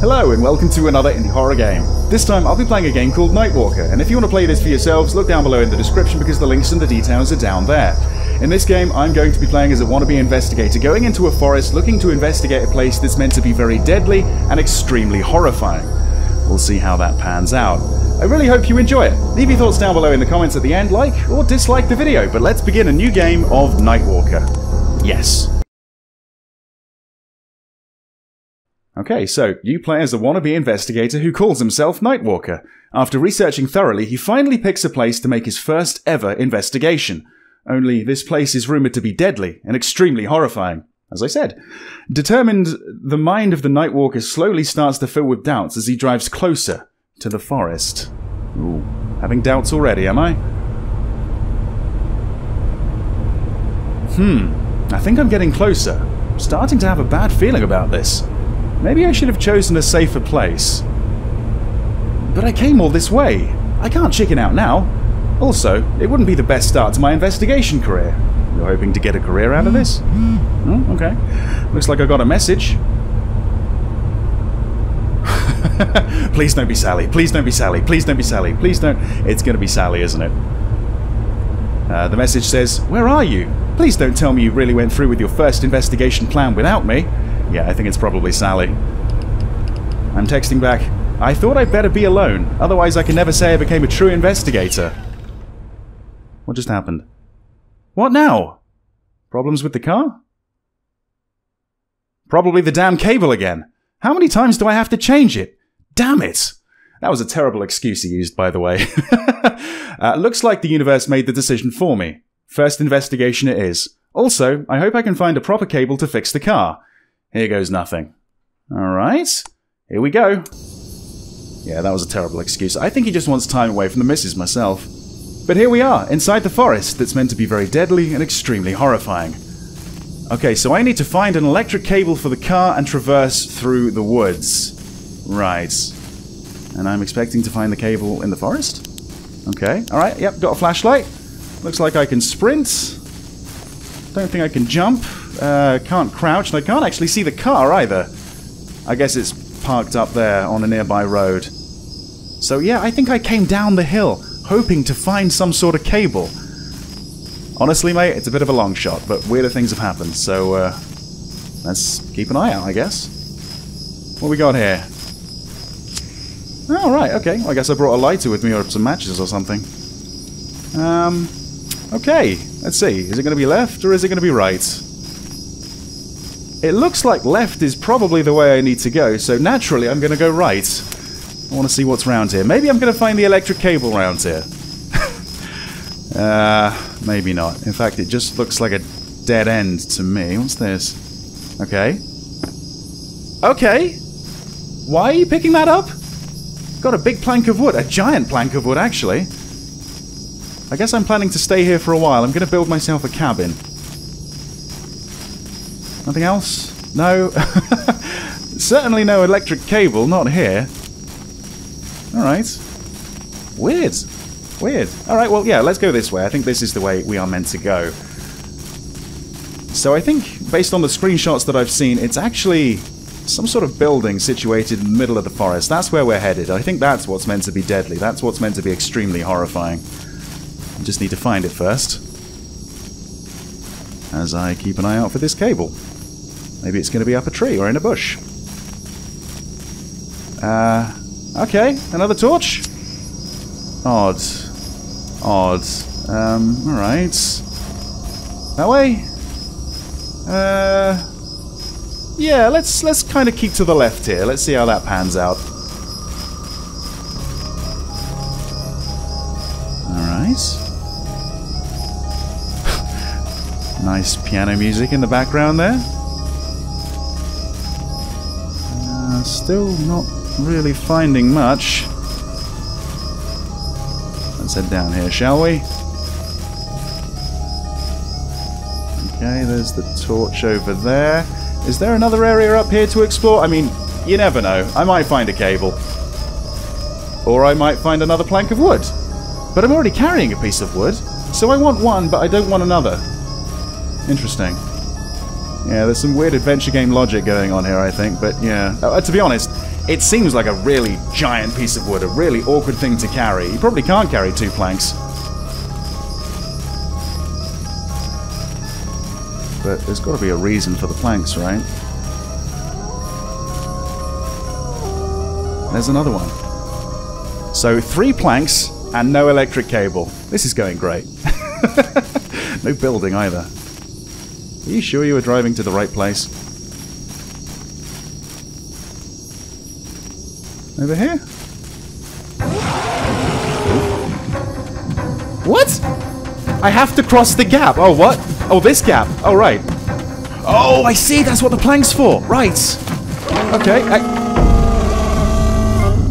Hello and welcome to another indie horror game. This time I'll be playing a game called Nightwalker, and if you want to play this for yourselves, look down below in the description because the links and the details are down there. In this game, I'm going to be playing as a wannabe investigator going into a forest looking to investigate a place that's meant to be very deadly and extremely horrifying. We'll see how that pans out. I really hope you enjoy it. Leave your thoughts down below in the comments at the end, like or dislike the video, but let's begin a new game of Nightwalker. Yes. Okay, so you play as a wannabe investigator who calls himself Nightwalker. After researching thoroughly, he finally picks a place to make his first ever investigation. Only this place is rumored to be deadly and extremely horrifying, as I said. Determined, the mind of the Nightwalker slowly starts to fill with doubts as he drives closer to the forest. Ooh, having doubts already, am I? I think I'm getting closer. I'm starting to have a bad feeling about this. Maybe I should have chosen a safer place. But I came all this way. I can't chicken out now. Also, it wouldn't be the best start to my investigation career. You're hoping to get a career out of this? Oh, okay. Looks like I got a message. Please don't be Sally. Please don't be Sally. Please don't be Sally. Please don't. It's going to be Sally, isn't it? The message says, "Where are you? Please don't tell me you really went through with your first investigation plan without me." Yeah, I think it's probably Sally. I'm texting back, "I thought I'd better be alone, otherwise I can never say I became a true investigator." What just happened? What now? Problems with the car? Probably the damn cable again. How many times do I have to change it? Damn it! That was a terrible excuse he used, by the way. Looks like the universe made the decision for me. First investigation it is. Also, I hope I can find a proper cable to fix the car. Here goes nothing. Alright, here we go. Yeah, that was a terrible excuse. I think he just wants time away from the missus myself. But here we are, inside the forest that's meant to be very deadly and extremely horrifying. Okay, so I need to find an electric cable for the car and traverse through the woods. Right. And I'm expecting to find the cable in the forest? Okay, alright, yep, got a flashlight. Looks like I can sprint. Don't think I can jump. Can't crouch, and I can't actually see the car either. I guess it's parked up there on a nearby road. So yeah, I think I came down the hill, hoping to find some sort of cable. Honestly, mate, it's a bit of a long shot, but weirder things have happened, so let's keep an eye out, I guess. What we got here? Oh, right, okay. Well, I guess I brought a lighter with me or some matches or something. Okay, let's see. Is it going to be left or is it going to be right? It looks like left is probably the way I need to go, so naturally I'm going to go right. I want to see what's round here. Maybe I'm going to find the electric cable round here. Maybe not. In fact, it just looks like a dead end to me. What's this? Okay. Okay! Why are you picking that up? Got a big plank of wood. A giant plank of wood, actually. I guess I'm planning to stay here for a while. I'm going to build myself a cabin. Nothing else? No? Certainly no electric cable, not here. Alright. Weird. Weird. Alright, well, yeah, let's go this way. I think this is the way we are meant to go. So I think, based on the screenshots that I've seen, it's actually some sort of building situated in the middle of the forest. That's where we're headed. I think that's what's meant to be deadly. That's what's meant to be extremely horrifying. I just need to find it first. As I keep an eye out for this cable. Maybe it's going to be up a tree or in a bush. Okay, another torch? Odd. Odd. Alright. That way? Yeah, let's kind of keep to the left here. Let's see how that pans out. Alright. Nice piano music in the background there. Still not really finding much. Let's head down here, shall we? Okay, there's the torch over there. Is there another area up here to explore? I mean, you never know. I might find a cable. Or I might find another plank of wood. But I'm already carrying a piece of wood, so I want one, but I don't want another. Interesting. Yeah, there's some weird adventure game logic going on here, I think, but yeah. To be honest, It seems like a really giant piece of wood, a really awkward thing to carry. You probably can't carry two planks. But there's got to be a reason for the planks, right? There's another one. So 3 planks and no electric cable. This is going great. No building either. Are you sure you were driving to the right place? Over here? What? I have to cross the gap. Oh, what? Oh, this gap. Oh, right. Oh, I see. That's what the plank's for. Right. Okay.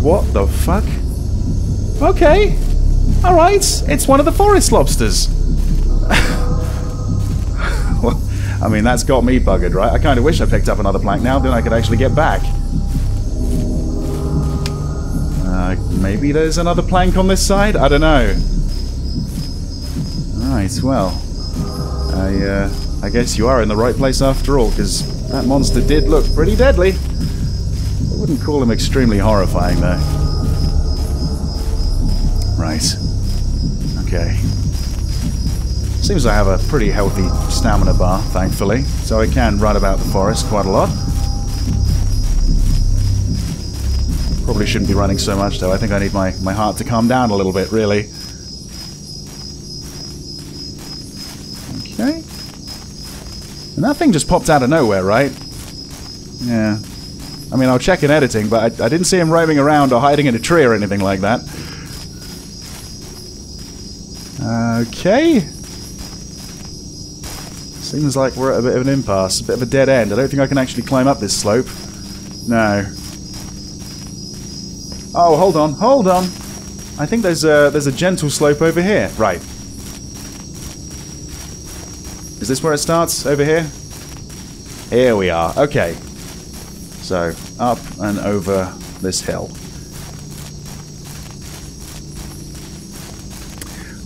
What the fuck? Okay. All right. It's one of the forest lobsters. Well, I mean, that's got me buggered, right? I kind of wish I picked up another plank now, then I could actually get back. Maybe there's another plank on this side? I don't know. Right, well... I guess you are in the right place after all, because that monster did look pretty deadly. I wouldn't call him extremely horrifying, though. Right. Okay. Seems I have a pretty healthy stamina bar, thankfully, so I can run about the forest quite a lot. Probably shouldn't be running so much, though. I think I need my heart to calm down a little bit, really. Okay. And that thing just popped out of nowhere, right? Yeah. I mean, I'll check in editing, but I didn't see him roaming around or hiding in a tree or anything like that. Okay. Seems like we're at a bit of an impasse, a bit of a dead end. I don't think I can actually climb up this slope. No. Oh, hold on, hold on. I think there's a gentle slope over here. Right. Is this where it starts? Over here? Here we are. Okay. So, up and over this hill.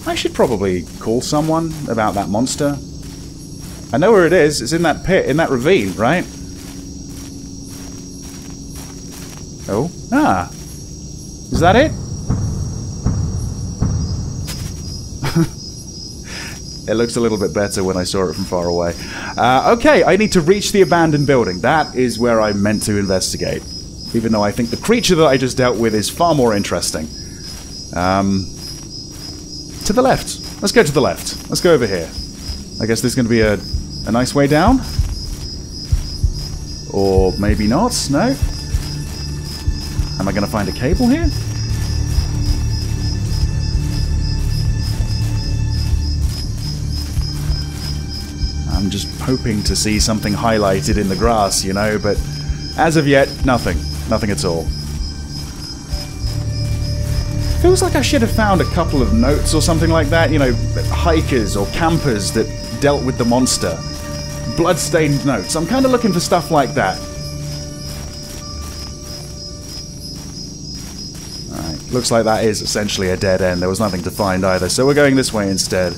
I should probably call someone about that monster. I know where it is. It's in that pit, in that ravine, right? Oh. Ah. Is that it? It looks a little bit better when I saw it from far away. Okay, I need to reach the abandoned building. That is where I'm meant to investigate. Even though I think the creature that I just dealt with is far more interesting. To the left. Let's go to the left. Let's go over here. I guess there's going to be a nice way down. Or maybe not. No. Am I going to find a cable here? I'm just hoping to see something highlighted in the grass, you know, but as of yet, nothing. Nothing at all. Feels like I should have found a couple of notes or something like that, you know, hikers or campers that dealt with the monster. Bloodstained notes. I'm kind of looking for stuff like that. Alright, looks like that is essentially a dead end. There was nothing to find either, so we're going this way instead.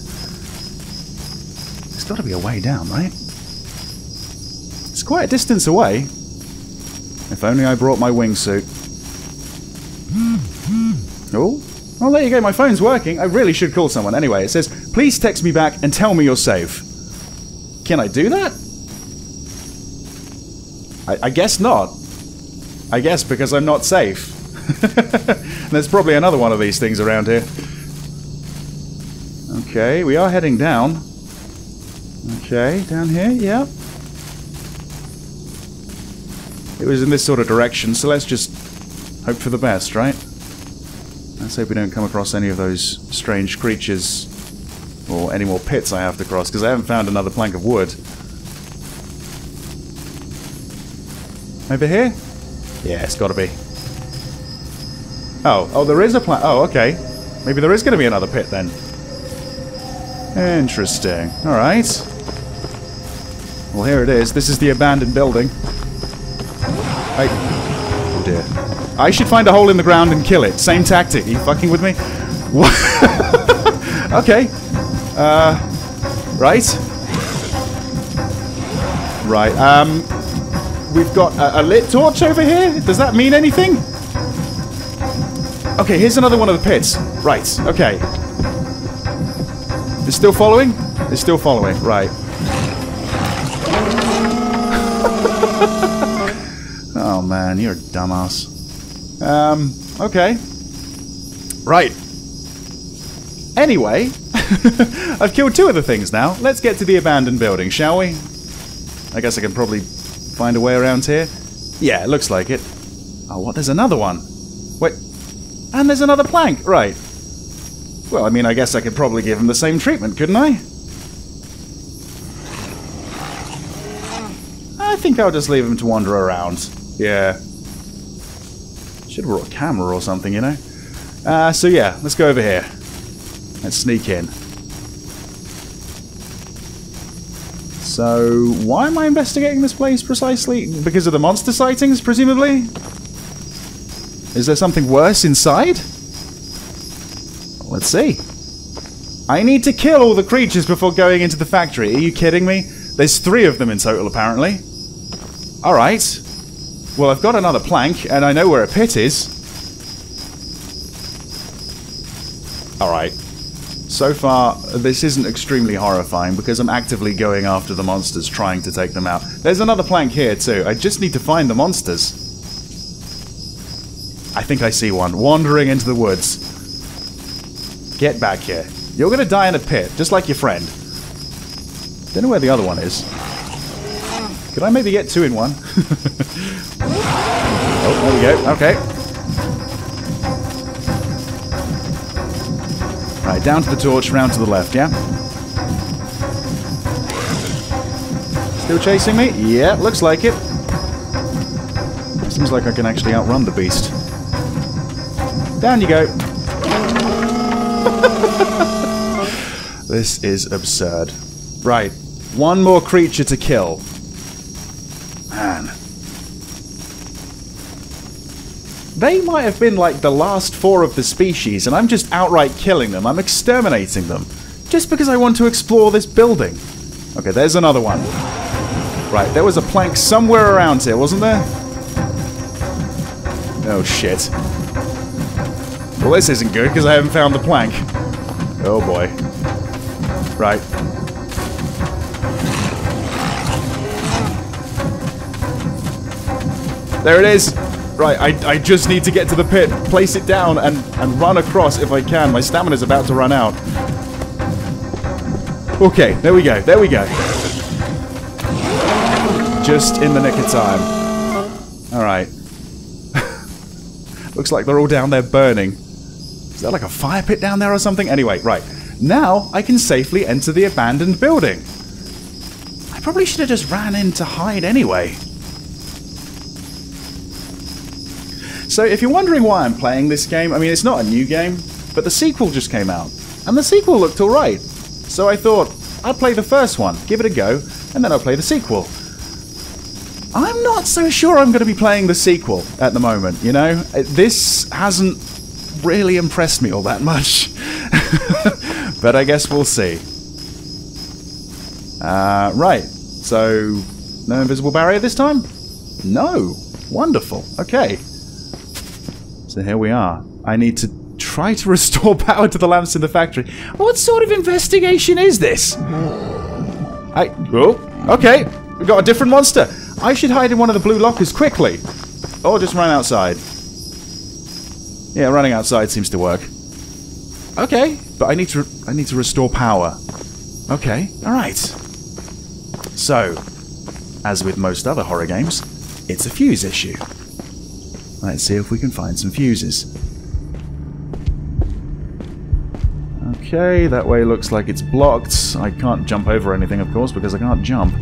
There's got to be a way down, right? It's quite a distance away. If only I brought my wingsuit. Oh, well, there you go. My phone's working. I really should call someone. Anyway, it says, please text me back and tell me you're safe. Can I do that? I guess not. I guess because I'm not safe. And there's probably another one of these things around here. Okay, we are heading down. Okay, down here, yeah. It was in this sort of direction, so let's just hope for the best, right? Let's hope we don't come across any of those strange creatures or any more pits I have to cross, because I haven't found another plank of wood. Over here? Yeah, it's gotta be. Oh, there is a plank. Oh, okay. Maybe there is gonna be another pit then. Interesting. Alright. Well, here it is. This is the abandoned building. Oh dear. I should find a hole in the ground and kill it. Same tactic. Are you fucking with me? What? Okay. Right. Right. We've got a lit torch over here? Does that mean anything? Okay, here's another one of the pits. Right, okay. They're still following? They're still following, right. Oh man, you're a dumbass. Okay. Right. Anyway, I've killed two of the things now. Let's get to the abandoned building, shall we? I guess I can probably find a way around here. Yeah, it looks like it. Oh, what? There's another one. Wait. And there's another plank. Right. Well, I mean, I guess I could probably give him the same treatment, couldn't I? I think I'll just leave him to wander around. Yeah. Should have brought a camera or something, you know? So yeah, let's go over here. Let's sneak in. So, why am I investigating this place precisely? Because of the monster sightings, presumably? Is there something worse inside? Let's see. I need to kill all the creatures before going into the factory. Are you kidding me? There's 3 of them in total, apparently. Alright. Well, I've got another plank, and I know where a pit is. Alright. So far, this isn't extremely horrifying, because I'm actively going after the monsters, trying to take them out. There's another plank here, too. I just need to find the monsters. I think I see one, wandering into the woods. Get back here. You're gonna die in a pit, just like your friend. Don't know where the other one is. Could I maybe get 2 in one? Oh, there we go. Okay. Right, down to the torch, round to the left, yeah? Still chasing me? Yeah, looks like it. Seems like I can actually outrun the beast. Down you go. This is absurd. Right. 1 more creature to kill. Man. They might have been like the last 4 of the species, and I'm just outright killing them. I'm exterminating them. Just because I want to explore this building. Okay, there's another one. Right, there was a plank somewhere around here, wasn't there? Oh, shit. Well, this isn't good, because I haven't found the plank. Oh, boy. Right. There it is! Right, I just need to get to the pit, place it down, and run across if I can. My stamina's about to run out. Okay, there we go, there we go. Just in the nick of time. Alright. Looks like they're all down there burning. Is there like a fire pit down there or something? Anyway, right. Now, I can safely enter the abandoned building. I probably should have just ran in to hide anyway. So if you're wondering why I'm playing this game, I mean, it's not a new game, but the sequel just came out. And the sequel looked alright. So I thought, I'll play the first one, give it a go, and then I'll play the sequel. I'm not so sure I'm going to be playing the sequel at the moment, you know? This hasn't really impressed me all that much. But I guess we'll see. Right. So, no invisible barrier this time? No. Wonderful. Okay. So here we are. I need to try to restore power to the lamps in the factory. What sort of investigation is this? Okay. We've got a different monster. I should hide in one of the blue lockers quickly. Or just run outside. Yeah, running outside seems to work. Okay. But I need to restore power. Okay. Alright. So, as with most other horror games, it's a fuse issue. Let's see if we can find some fuses. Okay, that way looks like it's blocked. I can't jump over anything, of course, because I can't jump.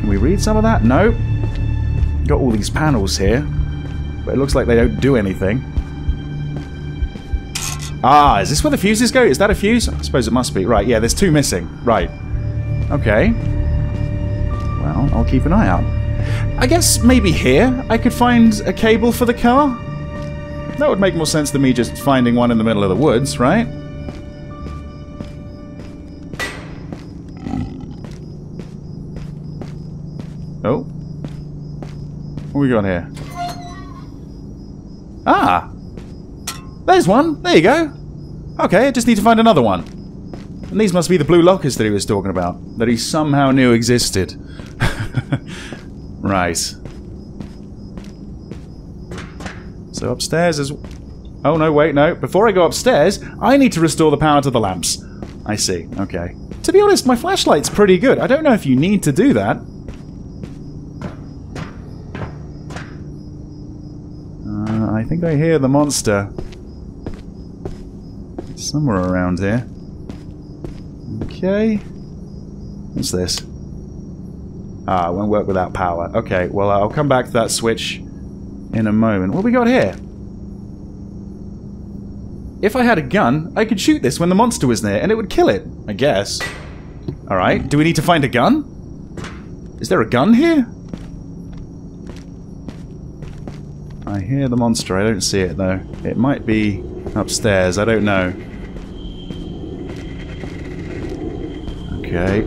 Can we read some of that? No. Got all these panels here, but it looks like they don't do anything. Ah, is this where the fuses go? Is that a fuse? I suppose it must be. Right, yeah, there's 2 missing. Right. Okay. Well, I'll keep an eye out. I guess maybe here I could find a cable for the car? That would make more sense than me just finding one in the middle of the woods, right? No. What we got here? Ah! There's one! There you go! Okay, I just need to find another one. And these must be the blue lockers that he was talking about, that he somehow knew existed. Right. So upstairs is... Oh, no, wait, no. Before I go upstairs, I need to restore the power to the lamps. I see. Okay. To be honest, my flashlight's pretty good. I don't know if you need to do that. I think I hear the monster. It's somewhere around here. Okay. What's this? Ah, it won't work without power. Okay, well, I'll come back to that switch in a moment. What have we got here? If I had a gun, I could shoot this when the monster was near, and it would kill it, I guess. Alright, do we need to find a gun? Is there a gun here? I hear the monster. I don't see it, though. It might be upstairs. I don't know. Okay.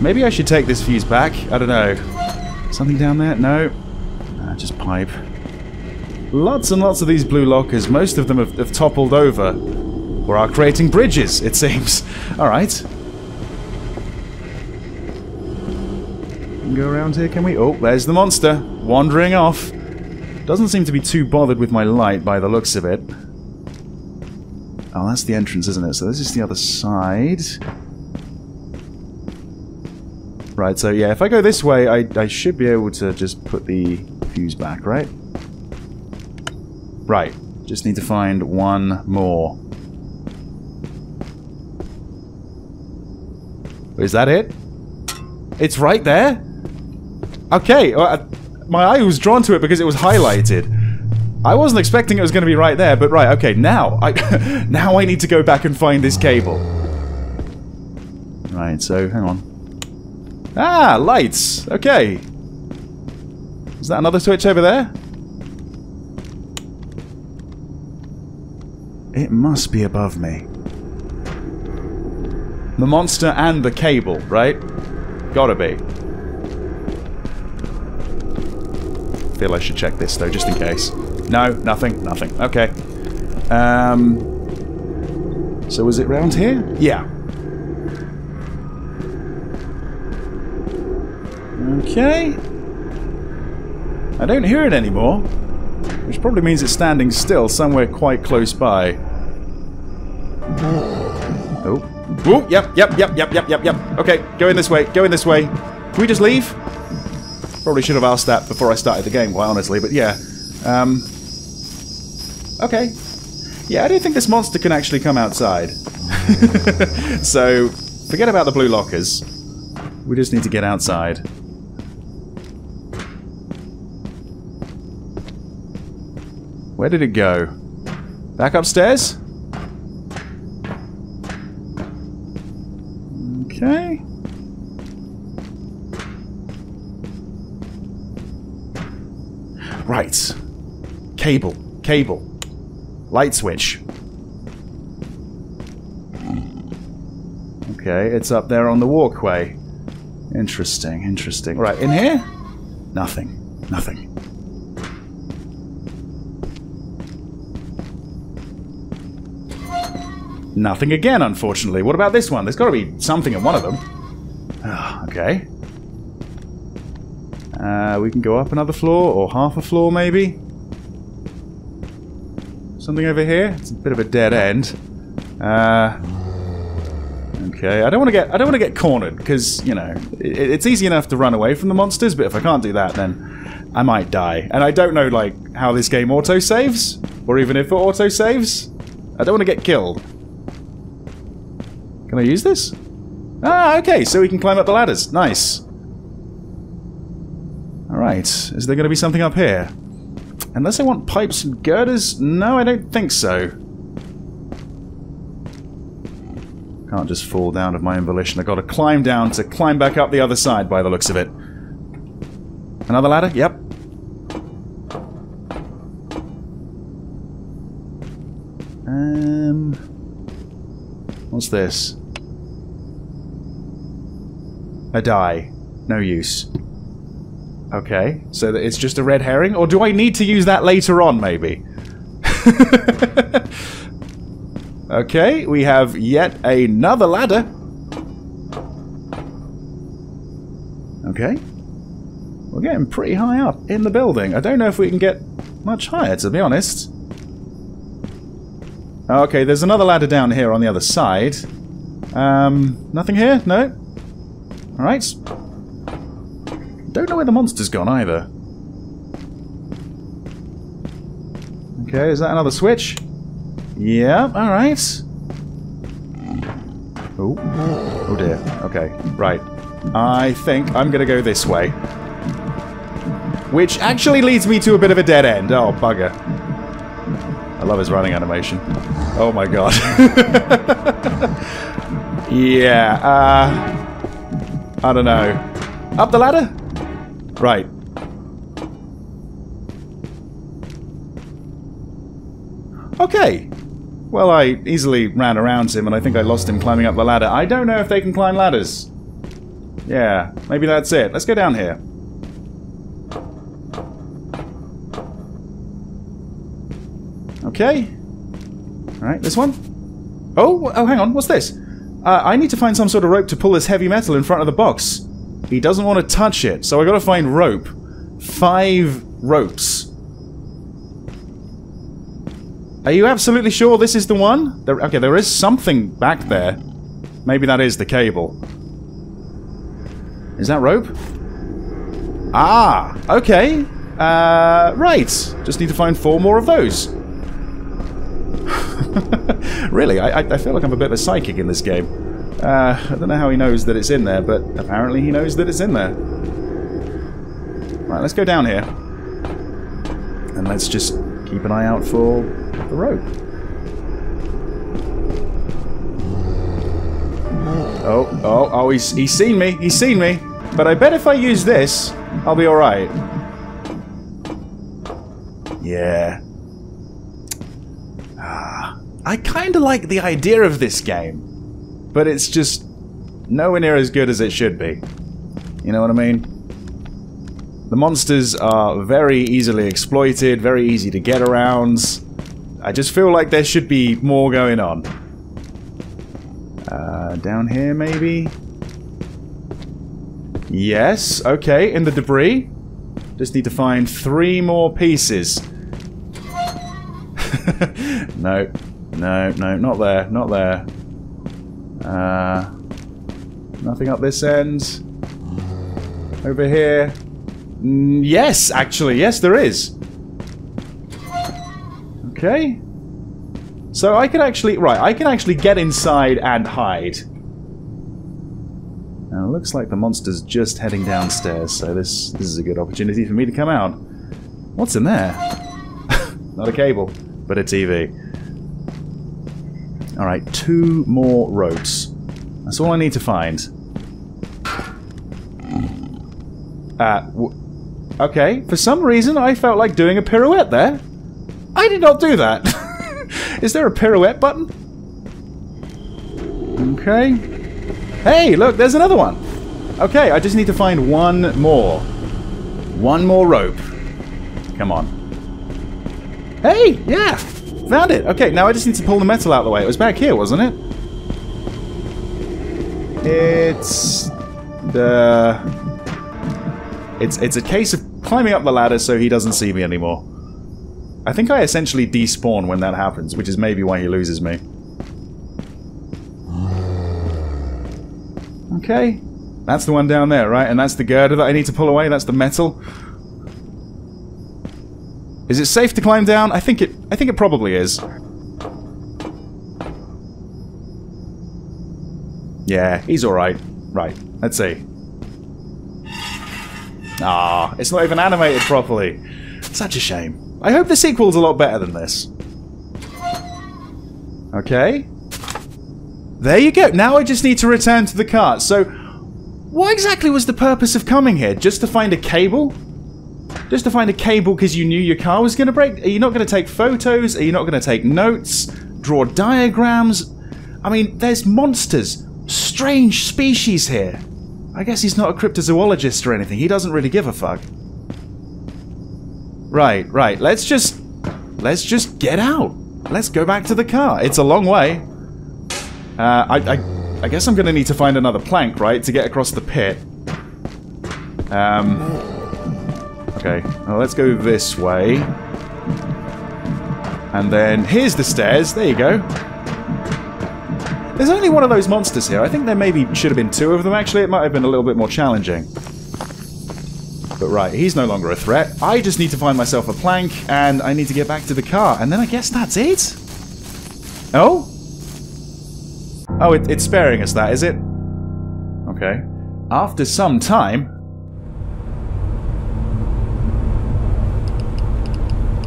Maybe I should take this fuse back. I don't know. Something down there? No. Just pipe. Lots and lots of these blue lockers, most of them have toppled over or are creating bridges, it seems. Alright. Go around here, can we? Oh, there's the monster, wandering off. Doesn't seem to be too bothered with my light by the looks of it. Oh, that's the entrance, isn't it? So this is the other side. Right, so yeah, if I go this way, I should be able to just put the fuse back, right? Right, just need to find one more. Is that it? It's right there? Okay, my eye was drawn to it because it was highlighted. I wasn't expecting it was going to be right there, but right, okay, now. Now I need to go back and find this cable. Right, so, hang on. Ah, lights! Okay. Is that another switch over there? It must be above me. The monster and the cable, right? Gotta be. I feel I should check this, though, just in case. No, nothing, nothing. Okay. So was it round here? Yeah. Okay. I don't hear it anymore. Which probably means it's standing still somewhere quite close by. Oh. Ooh, yep. Okay, go in this way, go in this way. Can we just leave? Probably should have asked that before I started the game, quite honestly, but yeah. Okay. Yeah, I don't think this monster can actually come outside. So, forget about the blue lockers. We just need to get outside. Where did it go? Back upstairs? Okay. Right. Cable. Cable. Light switch. Okay, it's up there on the walkway. Interesting, interesting. Right, in here? Nothing. Nothing. Nothing again, unfortunately. What about this one? There's got to be something in one of them. Okay. We can go up another floor, or half a floor maybe. Something over here? It's a bit of a dead end. Okay, I don't want to get cornered, because, you know, it's easy enough to run away from the monsters, but if I can't do that, then I might die. And I don't know, like, how this game auto-saves, or even if it auto-saves. I don't want to get killed. Can I use this? Ah, okay, so we can climb up the ladders. Nice. Alright, is there going to be something up here? Unless I want pipes and girders? No, I don't think so. Can't just fall down of my own volition. I've got to climb down to climb back up the other side by the looks of it. Another ladder? Yep. What's this? a die. No use. Okay, so that it's just a red herring? Or do I need to use that later on, maybe? Okay, we have yet another ladder. Okay. We're getting pretty high up in the building. I don't know if we can get much higher, to be honest. Okay, there's another ladder down here on the other side. Nothing here? No? Alright. Don't know where the monster's gone, either. Okay, is that another switch? Yeah, alright. Oh. Oh dear. Okay, right. I think I'm gonna go this way. Which actually leads me to a bit of a dead end. Oh, bugger. I love his running animation. Oh my god. Yeah, I don't know. Up the ladder? Right. Okay. Well, I easily ran around him and I think I lost him climbing up the ladder. I don't know if they can climb ladders. Yeah, maybe that's it. Let's go down here. Okay. Alright, this one. Oh, hang on. What's this? I need to find some sort of rope to pull this heavy metal in front of the box. He doesn't want to touch it, so I gotta find rope. 5 ropes. Are you absolutely sure this is the one? Okay, there is something back there. Maybe that is the cable. Is that rope? Ah! Okay. Right. Just need to find 4 more of those. Really, I feel like I'm a bit of a psychic in this game. I don't know how he knows that it's in there, but apparently he knows that it's in there. Right, let's go down here. And let's just keep an eye out for the rope. Oh, he's seen me, he's seen me. But I bet if I use this, I'll be alright. Yeah. I kind of like the idea of this game, but it's just nowhere near as good as it should be. You know what I mean? The monsters are very easily exploited, very easy to get around. I just feel like there should be more going on. Down here, maybe? Yes, okay, in the debris. Just need to find 3 more pieces. No. No, not there, not there. Nothing up this end. Over here. Yes, actually, yes there is. Okay. So I can actually, right, I can actually get inside and hide. Now it looks like the monster's just heading downstairs, so this is a good opportunity for me to come out. What's in there? Not a cable, but a TV. Alright, 2 more ropes. That's all I need to find. Okay, for some reason I felt like doing a pirouette there. I did not do that. Is there a pirouette button? Okay. Hey, look, there's another one. Okay, I just need to find 1 more. 1 more rope. Come on. Hey, yeah! Found it! Okay, now I just need to pull the metal out of the way. It was back here, wasn't it? It's a case of climbing up the ladder so he doesn't see me anymore. I think I essentially despawn when that happens, which is maybe why he loses me. Okay. That's the one down there, right? And that's the girder that I need to pull away? That's the metal? Is it safe to climb down? I think it probably is. Yeah, he's alright. Right, let's see. Ah, it's not even animated properly. Such a shame. I hope the sequel's a lot better than this. Okay. There you go. Now I just need to return to the cart. So, what exactly was the purpose of coming here? Just to find a cable? Just to find a cable because you knew your car was going to break? Are you not going to take photos? Are you not going to take notes? Draw diagrams? I mean, there's monsters. Strange species here. I guess he's not a cryptozoologist or anything. He doesn't really give a fuck. Right, right. Let's just get out. Let's go back to the car. It's a long way. I guess I'm going to need to find another plank, right, to get across the pit. Okay. Well, let's go this way. And then here's the stairs. There you go. There's only one of those monsters here. I think there maybe should have been two of them, actually. It might have been a little bit more challenging. But right, he's no longer a threat. I just need to find myself a plank, and I need to get back to the car. And then I guess that's it? Oh? Oh, it's sparing us that, is it? Okay. After some time...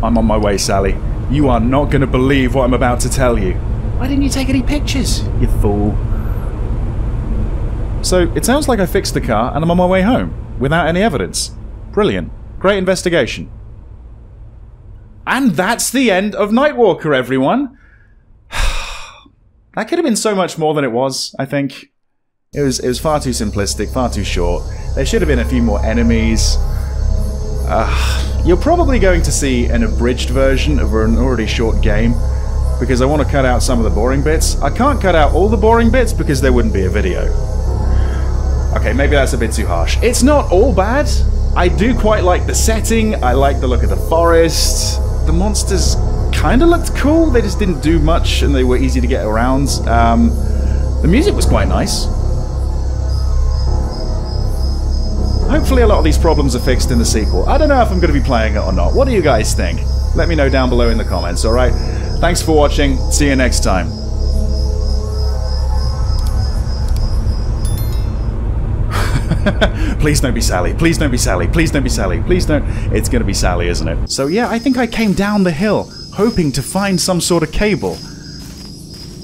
I'm on my way, Sally. You are not going to believe what I'm about to tell you. Why didn't you take any pictures, you fool? So, it sounds like I fixed the car and I'm on my way home, without any evidence. Brilliant. Great investigation. And that's the end of Nightwalker, everyone! That could have been so much more than it was, I think. It was far too simplistic, far too short. There should have been a few more enemies. You're probably going to see an abridged version of an already short game, because I want to cut out some of the boring bits. I can't cut out all the boring bits because there wouldn't be a video. Okay, maybe that's a bit too harsh. It's not all bad. I do quite like the setting. I like the look of the forest. The monsters kind of looked cool. They just didn't do much and they were easy to get around. The music was quite nice. Hopefully a lot of these problems are fixed in the sequel. I don't know if I'm going to be playing it or not. What do you guys think? Let me know down below in the comments, alright? Thanks for watching. See you next time. Please don't be Sally. Please don't be Sally. Please don't be Sally. Please don't. It's gonna be Sally, isn't it? So yeah, I think I came down the hill hoping to find some sort of cable.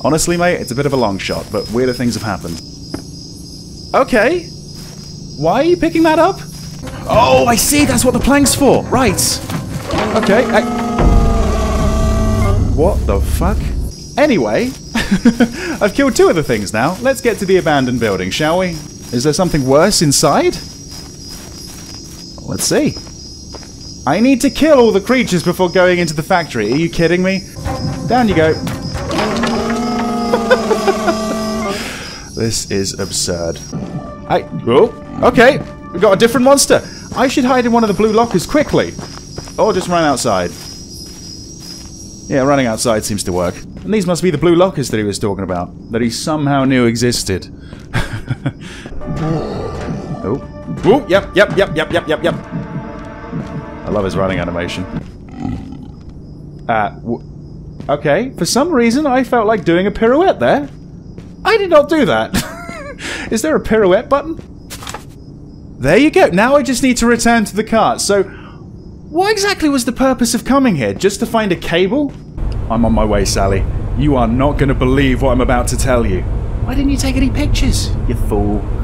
Honestly, mate, it's a bit of a long shot, but weirder things have happened. Okay. Why are you picking that up? Oh, I see. That's what the plank's for. Right. Okay, what the fuck? Anyway, I've killed two of the things now. Let's get to the abandoned building, shall we? Is there something worse inside? Let's see. I need to kill all the creatures before going into the factory. Are you kidding me? Down you go. This is absurd. Oh, okay. We've got a different monster. I should hide in one of the blue lockers quickly. Or just run outside. Yeah, running outside seems to work. And these must be the blue lockers that he was talking about. That he somehow knew existed. Oh. Ooh, yep. I love his running animation. Okay, for some reason I felt like doing a pirouette there. I did not do that. Is there a pirouette button? There you go. Now I just need to return to the cart, so... What exactly was the purpose of coming here? Just to find a cable? I'm on my way, Sally. You are not going to believe what I'm about to tell you. Why didn't you take any pictures, you fool?